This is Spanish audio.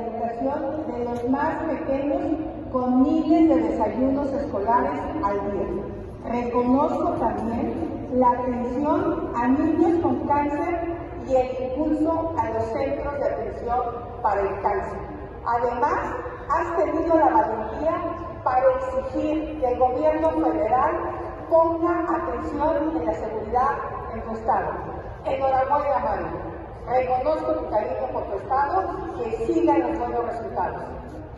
alimentación de los más pequeños con miles de desayunos escolares al día. Reconozco también la atención a niños con cáncer y el impulso a los centros de atención para el cáncer. Además, has tenido la valentía para exigir que el gobierno federal ponga atención en la seguridad en tu estado. Enhorabuena, Mario. Reconozco tu cariño por tu estado, que sigan los buenos resultados.